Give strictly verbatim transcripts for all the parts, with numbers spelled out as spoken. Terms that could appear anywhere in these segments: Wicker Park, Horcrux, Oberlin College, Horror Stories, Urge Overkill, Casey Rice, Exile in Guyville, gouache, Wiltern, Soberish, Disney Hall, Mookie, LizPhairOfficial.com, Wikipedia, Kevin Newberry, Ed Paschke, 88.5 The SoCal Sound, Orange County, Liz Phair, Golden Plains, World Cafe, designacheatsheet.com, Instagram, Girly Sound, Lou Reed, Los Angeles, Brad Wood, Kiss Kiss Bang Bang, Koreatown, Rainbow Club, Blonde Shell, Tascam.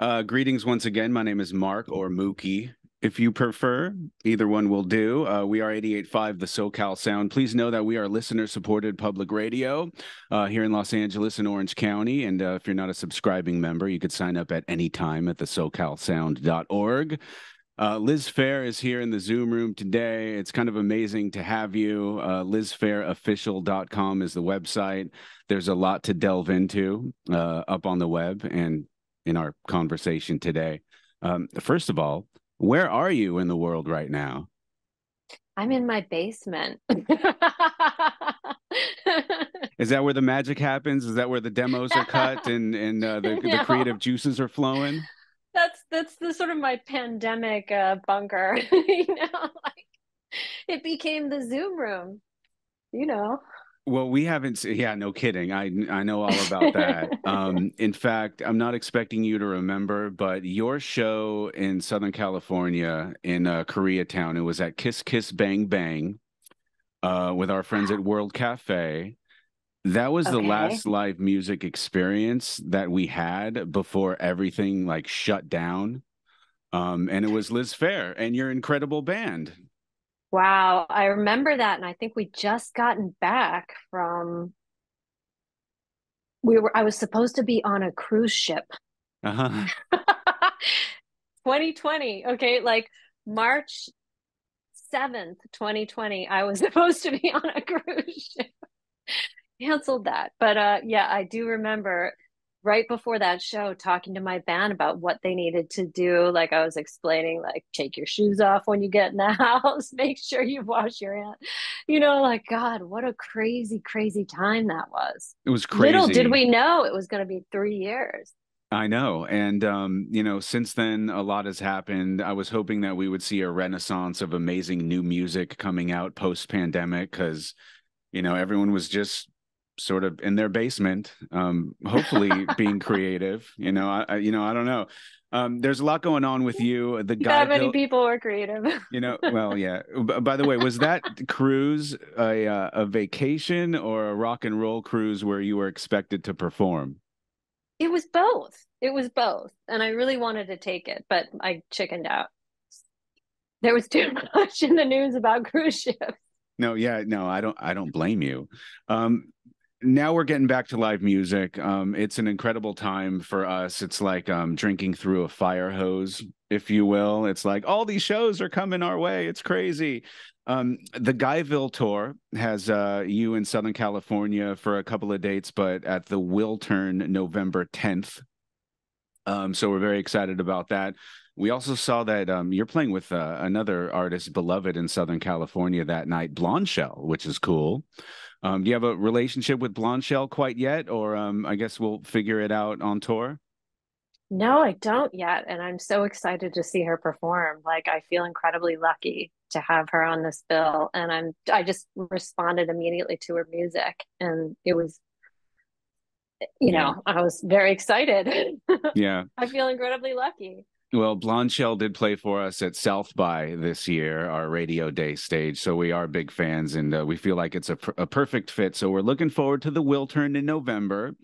Uh, greetings once again. My name is Mark, or Mookie, if you prefer. Either one will do. Uh, we are eighty-eight point five The SoCal Sound. Please know that we are listener-supported public radio uh, here in Los Angeles and Orange County. And uh, if you're not a subscribing member, you could sign up at any time at the socal sound dot org. Uh, Liz Phair is here in the Zoom room today. It's kind of amazing to have you. Uh, Liz Phair Official dot com is the website. There's a lot to delve into uh, up on the web and in our conversation today. Um, first of all, where are you in the world right now? I'm in my basement. Is that where the magic happens? Is that where the demos are cut and, and uh, the, no. the creative juices are flowing? That's that's the sort of my pandemic uh, bunker, you know, like it became the Zoom room, you know. Well, we haven't. Yeah, no kidding. I I know all about that. um, in fact, I'm not expecting you to remember, but your show in Southern California in uh, Koreatown, it was at Kiss Kiss Bang Bang uh, with our friends at World Cafe. That was okay. The last live music experience that we had before everything like shut down. Um, and it was Liz Phair and your incredible band. Wow. I remember that. And I think we just gotten back from, we were, I was supposed to be on a cruise ship. Uh-huh. twenty twenty. Okay. Like March seventh, twenty twenty, I was supposed to be on a cruise ship. Canceled that. But uh, yeah, I do remember right before that show talking to my band about what they needed to do. Like I was explaining, like, take your shoes off when you get in the house, make sure you wash your hands. You know, like, God, what a crazy, crazy time that was. It was crazy. Little did we know it was going to be three years. I know. And, um, you know, since then, a lot has happened. I was hoping that we would see a renaissance of amazing new music coming out post-pandemic because, you know, everyone was just sort of in their basement, um, hopefully being creative. You know, I, I, you know, I don't know. Um, there's a lot going on with you. The guy, that many people were creative. You know, well, yeah. By the way, was that cruise a uh, a vacation or a rock and roll cruise where you were expected to perform? It was both. It was both, and I really wanted to take it, but I chickened out. There was too much in the news about cruise ships. No, yeah, no, I don't. I don't blame you. Um, Now we're getting back to live music. Um, it's an incredible time for us. It's like um, drinking through a fire hose, if you will. It's like all these shows are coming our way. It's crazy. Um, the Guyville tour has uh, you in Southern California for a couple of dates, but at the Wiltern November tenth. Um, so we're very excited about that. We also saw that um, you're playing with uh, another artist, Beloved, in Southern California that night, Blonde Shell, which is cool. Um, do you have a relationship with Blonde Shell quite yet? Or um, I guess we'll figure it out on tour? No, I don't yet. And I'm so excited to see her perform. Like, I feel incredibly lucky to have her on this bill. And I'm, I just responded immediately to her music. And it was, you yeah. know, I was very excited. Yeah. I feel incredibly lucky. Well, Blonde Shell did play for us at South by this year, our Radio Day stage. So we are big fans, and uh, we feel like it's a, pr a perfect fit. So we're looking forward to the Wiltern in November.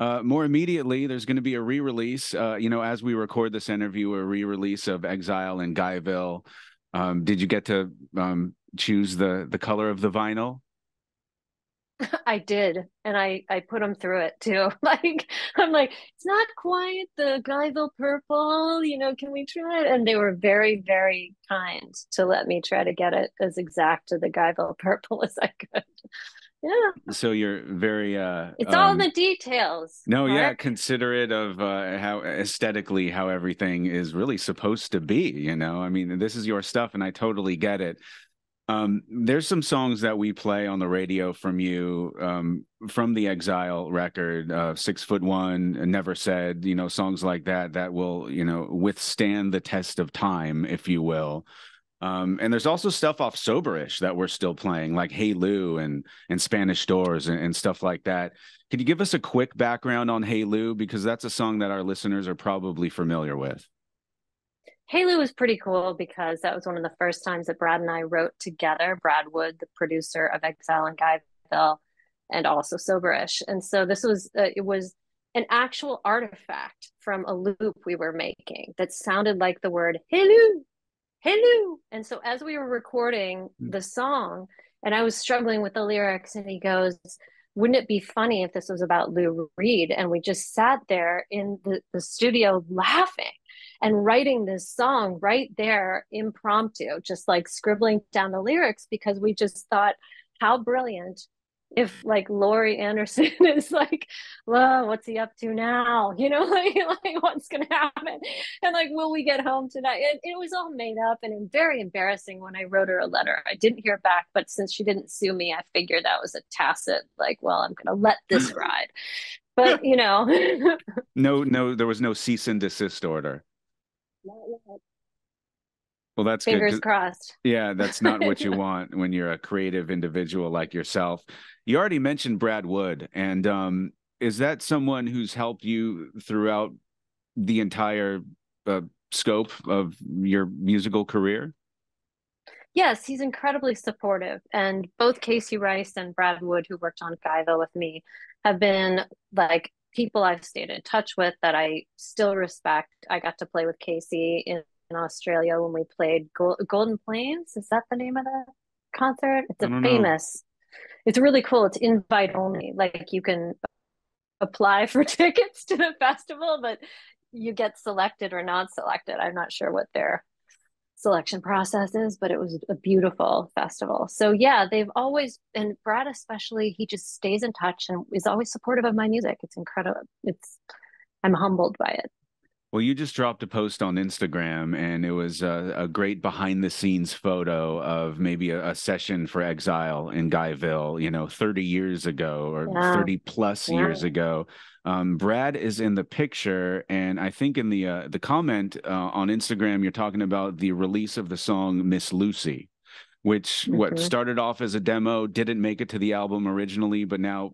Uh, more immediately, there's going to be a re-release. Uh, you know, as we record this interview, a re-release of Exile in Guyville. Um, did you get to um, choose the the color of the vinyl? I did, and I I put them through it too. Like I'm like, it's not quite the Guyville purple, you know. Can we try it? And they were very, very kind to let me try to get it as exact to the Guyville purple as I could. Yeah. So you're very. Uh, it's um, all in the details. No, Mark. Yeah, considerate of uh, how aesthetically how everything is really supposed to be. You know, I mean, this is your stuff, and I totally get it. Um, there's some songs that we play on the radio from you, um, from the Exile record, uh, Six Foot One, Never Said, you know, songs like that, that will, you know, withstand the test of time, if you will. Um, and there's also stuff off Soberish that we're still playing, like Hey Lou and, and Spanish Doors and, and stuff like that. Could you give us a quick background on Hey Lou? Because that's a song that our listeners are probably familiar with. Hey Lou was pretty cool because that was one of the first times that Brad and I wrote together. Brad Wood, the producer of Exile in Guyville, and also Soberish. And so this was, uh, it was an actual artifact from a loop we were making that sounded like the word hello, hello. And so as we were recording the song, and I was struggling with the lyrics, and he goes, wouldn't it be funny if this was about Lou Reed? And we just sat there in the, the studio laughing and writing this song right there, impromptu, just like scribbling down the lyrics, because we just thought, how brilliant if like Laurie Anderson is like, well, what's he up to now? You know, like, like what's going to happen? And like, will we get home tonight? It, it was all made up and very embarrassing when I wrote her a letter. I didn't hear back, but since she didn't sue me, I figured that was a tacit, like, well, I'm going to let this ride. But, you know. no, no, there was no cease and desist order. Well, that's fingers good. crossed. Yeah, that's not what you want when you're a creative individual like yourself. You already mentioned Brad Wood, and um, is that someone who's helped you throughout the entire uh, scope of your musical career? Yes, he's incredibly supportive, and both Casey Rice and Brad Wood, who worked on Guyville with me, have been like people I've stayed in touch with that I still respect. I got to play with Casey in, in Australia when we played Go- Golden Plains. Is that the name of the concert? It's a famous, know. It's really cool. It's invite only. Like you can apply for tickets to the festival, but you get selected or not selected. I'm not sure what their selection process is, but it was a beautiful festival. So yeah, they've always, and Brad especially, he just stays in touch and is always supportive of my music. It's incredible. It's, I'm humbled by it. Well, you just dropped a post on Instagram, and it was a, a great behind-the-scenes photo of maybe a, a session for Exile in Guyville, you know, thirty years ago or yeah. thirty plus yeah. years ago. Um, Brad is in the picture, and I think in the uh, the comment uh, on Instagram, you're talking about the release of the song Miss Lucy, which mm-hmm. what started off as a demo, didn't make it to the album originally, but now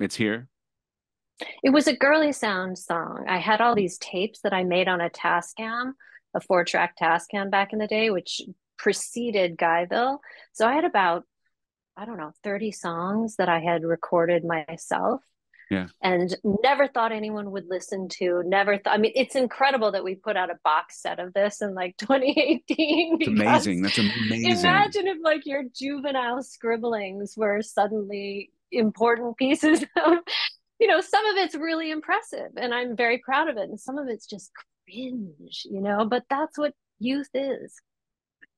it's here. It was a Girly Sound song. I had all these tapes that I made on a Tascam, a four-track Tascam back in the day, which preceded Guyville. So I had about, I don't know, thirty songs that I had recorded myself. Yeah. And never thought anyone would listen to, never thought, I mean, it's incredible that we put out a box set of this in like twenty eighteen. It's amazing. That's amazing. Imagine if like your juvenile scribblings were suddenly important pieces of, you know, some of it's really impressive and I'm very proud of it. And some of it's just cringe, you know, but that's what youth is.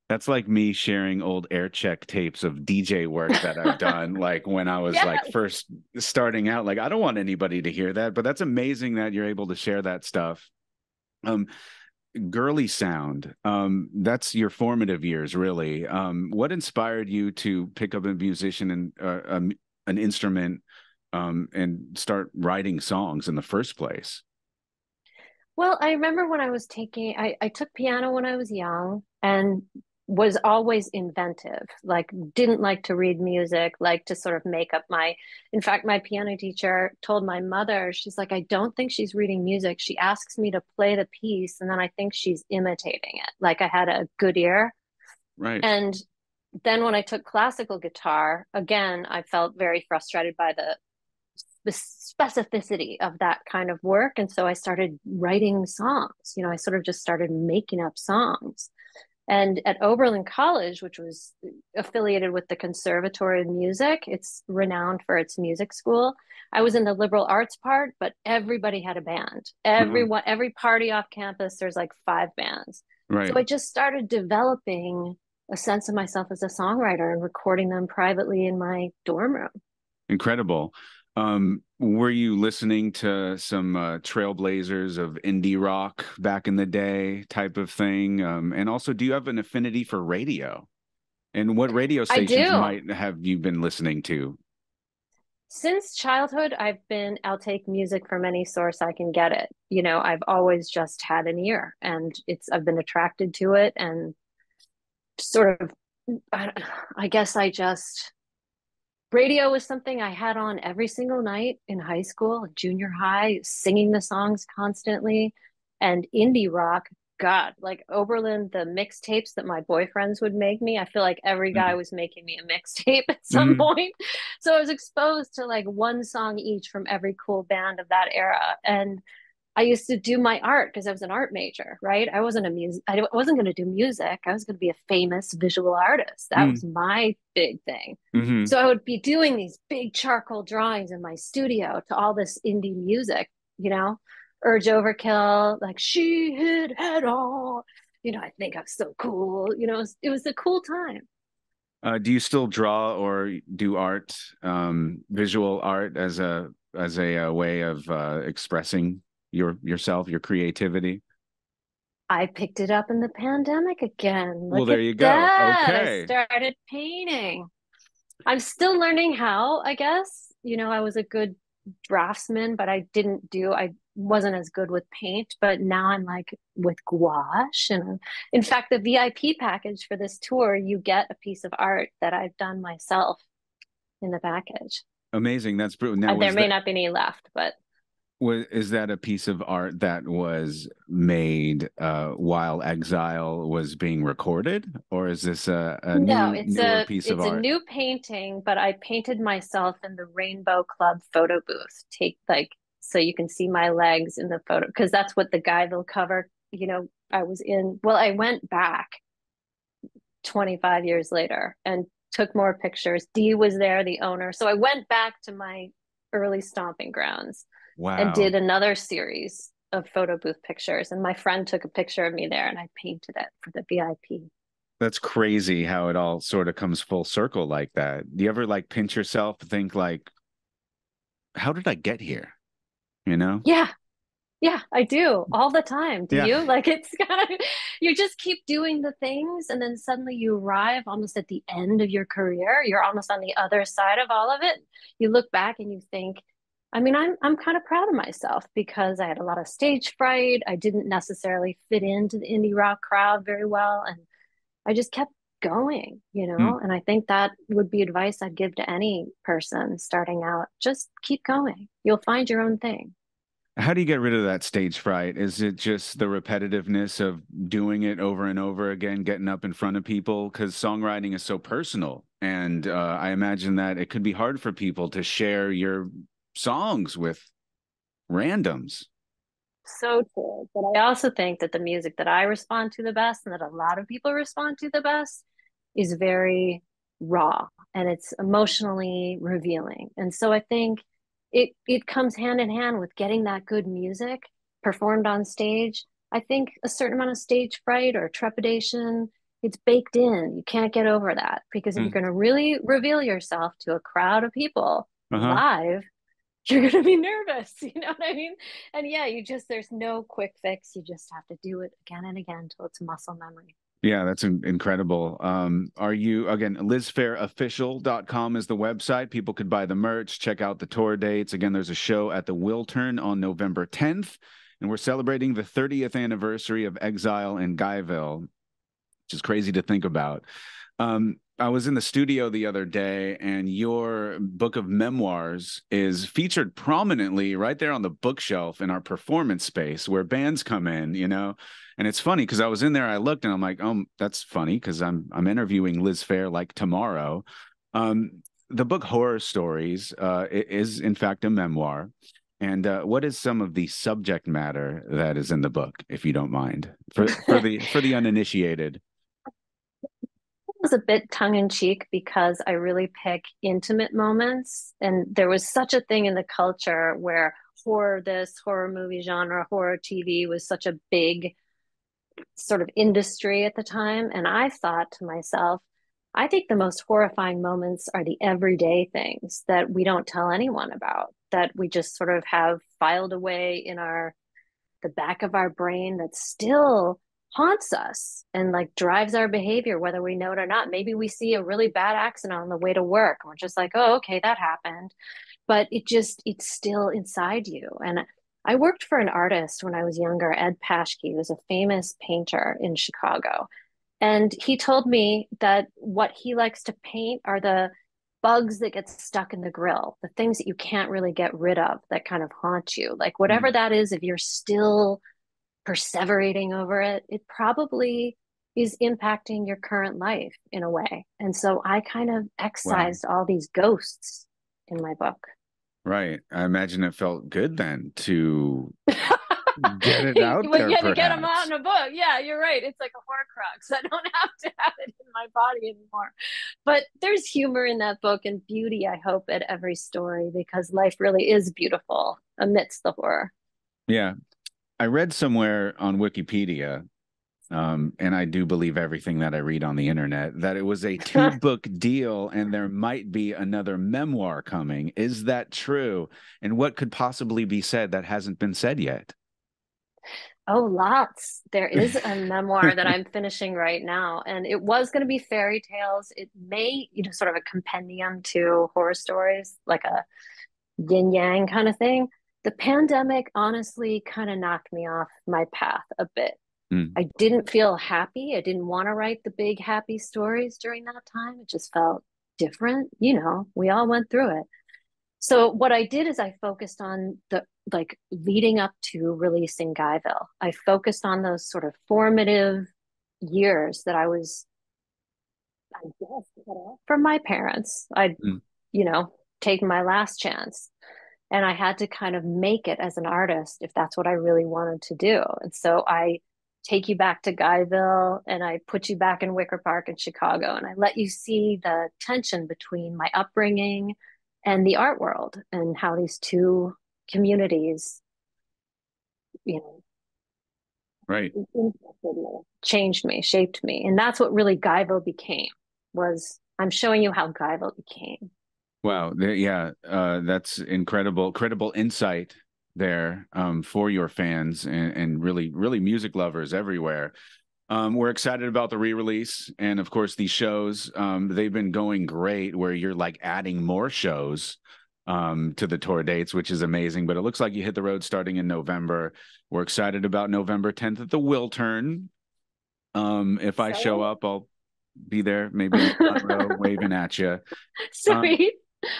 That's like me sharing old air check tapes of D J work that I've done. Like when I was yes. like first starting out, like, I don't want anybody to hear that, but that's amazing that you're able to share that stuff. Um, Girly Sound, um, that's your formative years, really. Um, what inspired you to pick up a musician and uh, um, an instrument Um, and start writing songs in the first place? Well, I remember when I was taking, I, I took piano when I was young and was always inventive, like didn't like to read music, like to sort of make up my, in fact, my piano teacher told my mother, she's like, I don't think she's reading music. She asks me to play the piece and then I think she's imitating it. Like I had a good ear. Right. And then when I took classical guitar, again, I felt very frustrated by the the specificity of that kind of work. And so I started writing songs, you know, I sort of just started making up songs. And at Oberlin College, which was affiliated with the Conservatory of Music, it's renowned for its music school. I was in the liberal arts part, but everybody had a band. Everyone, mm-hmm. every party off campus, there's like five bands. Right. So I just started developing a sense of myself as a songwriter and recording them privately in my dorm room. Incredible. Um, were you listening to some uh, trailblazers of indie rock back in the day type of thing? Um, and also, do you have an affinity for radio? And what radio stations might have you been listening to? Since childhood, I've been, I'll take music from any source I can get it. You know, I've always just had an ear and it's, I've been attracted to it and sort of, I, I guess I just... Radio was something I had on every single night in high school, junior high, singing the songs constantly. And indie rock, God, like Oberlin, the mixtapes that my boyfriends would make me, I feel like every guy mm-hmm. was making me a mixtape at some mm-hmm. point. So I was exposed to like one song each from every cool band of that era. And I used to do my art because I was an art major, right? I wasn't a music, I wasn't going to do music. I was going to be a famous visual artist. That mm. was my big thing. Mm-hmm. So I would be doing these big charcoal drawings in my studio to all this indie music, you know, Urge Overkill, like she hit head on, you know, I think I'm so cool. You know, it was, it was a cool time. Uh, do you still draw or do art, um, visual art as a, as a, a way of uh, expressing your yourself, your creativity? I picked it up in the pandemic again. Look well, there you go. That. Okay. I started painting. I'm still learning how, I guess. You know, I was a good draftsman, but I didn't do, I wasn't as good with paint, but now I'm like with gouache. And in fact, the V I P package for this tour, you get a piece of art that I've done myself in the package. Amazing. That's brutal. Now, there may that... not be any left, but. Was, is that a piece of art that was made uh, while Exile was being recorded? Or is this a, a no, new it's a, piece of art? No, it's a new painting, but I painted myself in the Rainbow Club photo booth. Take like So you can see my legs in the photo, because that's what the Guyville cover, you know, I was in. Well, I went back twenty-five years later and took more pictures. Dee was there, the owner. So I went back to my early stomping grounds. Wow. And did another series of photo booth pictures. And my friend took a picture of me there and I painted it for the V I P. That's crazy how it all sort of comes full circle like that. Do you ever like pinch yourself and think like, how did I get here? You know? Yeah. Yeah, I do all the time. Do yeah. you? Like it's kind of, you just keep doing the things and then suddenly you arrive almost at the end of your career. You're almost on the other side of all of it. You look back and you think, I mean, I'm I'm kind of proud of myself because I had a lot of stage fright. I didn't necessarily fit into the indie rock crowd very well. And I just kept going, you know, mm. and I think that would be advice I'd give to any person starting out. Just keep going. You'll find your own thing. How do you get rid of that stage fright? Is it just the repetitiveness of doing it over and over again, getting up in front of people? Because songwriting is so personal. And uh, I imagine that it could be hard for people to share your songs with randoms. So true. But I also think that the music that I respond to the best and that a lot of people respond to the best is very raw and it's emotionally revealing. And so I think it it comes hand in hand with getting that good music performed on stage. I think a certain amount of stage fright or trepidation, it's baked in. You can't get over that because mm. if you're going to really reveal yourself to a crowd of people uh-huh. live, you're going to be nervous, you know what I mean? And yeah, you just, there's no quick fix. You just have to do it again and again until it's muscle memory. Yeah, that's incredible. Um, are you, again, Liz Phair Official dot com is the website. People could buy the merch, check out the tour dates. Again, there's a show at the Wiltern on November tenth, and we're celebrating the thirtieth anniversary of Exile in Guyville, which is crazy to think about. Um, I was in the studio the other day and your book of memoirs is featured prominently right there on the bookshelf in our performance space where bands come in, you know, and it's funny because I was in there, I looked and I'm like, oh, that's funny because I'm I'm interviewing Liz Phair like tomorrow. Um, the book Horror Stories uh, is, in fact, a memoir. And uh, what is some of the subject matter that is in the book, if you don't mind, for, for the for the uninitiated? Was a bit tongue-in-cheek because I really pick intimate moments, and there was such a thing in the culture where horror, this horror movie genre, horror T V was such a big sort of industry at the time, and I thought to myself, I think the most horrifying moments are the everyday things that we don't tell anyone about, that we just sort of have filed away in our the back of our brain that still haunts us and like drives our behavior, whether we know it or not. Maybe we see a really bad accident on the way to work and we're just like, oh, okay, that happened. But it just, it's still inside you. And I worked for an artist when I was younger, Ed Paschke, who was a famous painter in Chicago. And he told me that what he likes to paint are the bugs that get stuck in the grill, the things that you can't really get rid of that kind of haunt you. Like whatever mm-hmm. that is, if you're still perseverating over it, it probably is impacting your current life in a way. And so I kind of excised wow. all these ghosts in my book. Right. I imagine it felt good then to get it out well, there. You had to get them out in a book. Yeah, you're right. It's like a horcrux. I don't have to have it in my body anymore. But there's humor in that book and beauty, I hope, at every story, because life really is beautiful amidst the horror. Yeah. I read somewhere on Wikipedia, um, and I do believe everything that I read on the internet, that it was a two-book deal and there might be another memoir coming. Is that true? And what could possibly be said that hasn't been said yet? Oh, lots. There is a memoir that I'm finishing right now, and it was going to be fairy tales. It may, you know, sort of a compendium to horror stories, like a yin-yang kind of thing. The pandemic honestly kind of knocked me off my path a bit. Mm. I didn't feel happy. I didn't want to write the big happy stories during that time. It just felt different. You know, we all went through it. So what I did is I focused on the, like, leading up to releasing Guyville. I focused on those sort of formative years that I was, I guess, from my parents. I'd, mm. you know, taken my last chance. And I had to kind of make it as an artist if that's what I really wanted to do. And so I take you back to Guyville and I put you back in Wicker Park in Chicago. And I let you see the tension between my upbringing and the art world and how these two communities, you know, right, changed me, shaped me. And that's what really Guyville became, was I'm showing you how Guyville became. Wow. Yeah, uh, that's incredible, credible insight there um, for your fans and, and really, really music lovers everywhere. Um, we're excited about the re-release and, of course, the shows. Um, they've been going great where you're, like, adding more shows um, to the tour dates, which is amazing. But it looks like you hit the road starting in November. We're excited about November tenth at the Wiltern. Um, if I show up, I'll be there, maybe in the front row waving at you. Sweet. Um,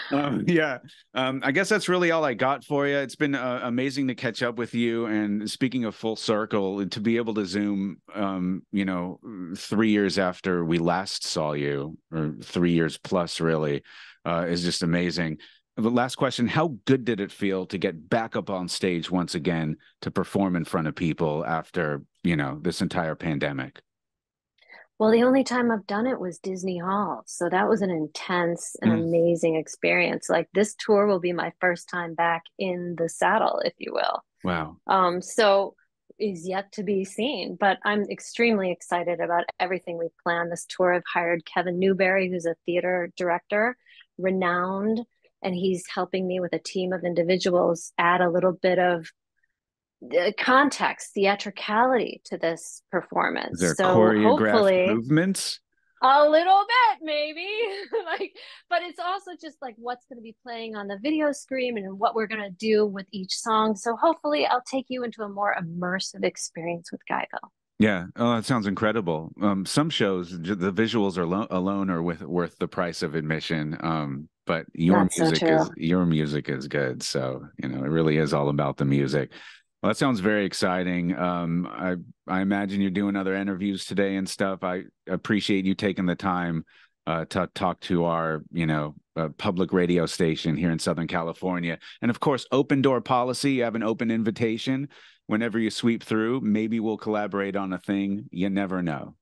Um, yeah, um, I guess that's really all I got for you. It's been uh, amazing to catch up with you. And speaking of full circle, to be able to Zoom, um, you know, three years after we last saw you, or three years plus, really, uh, is just amazing. The last question, how good did it feel to get back up on stage once again to perform in front of people after, you know, this entire pandemic? Well, the only time I've done it was Disney Hall. So that was an intense and mm. amazing experience. Like, this tour will be my first time back in the saddle, if you will. Wow. Um, so is yet to be seen, but I'm extremely excited about everything we've planned this tour. I've hired Kevin Newberry, who's a theater director, renowned, and he's helping me with a team of individuals add a little bit of context, theatricality to this performance. There so choreographed movements? A little bit, maybe. Like, but it's also just like what's going to be playing on the video screen and what we're going to do with each song. So hopefully I'll take you into a more immersive experience with Guyville. Yeah. Oh, that sounds incredible. Um, some shows, the visuals are lo- alone are with, worth the price of admission. Um, but your That's music so is your music is good. So, you know, it really is all about the music. Well, that sounds very exciting. Um, I, I imagine you're doing other interviews today and stuff. I appreciate you taking the time uh, to talk to our, you know, uh, public radio station here in Southern California. And of course, open door policy. You have an open invitation whenever you sweep through. Maybe we'll collaborate on a thing. You never know.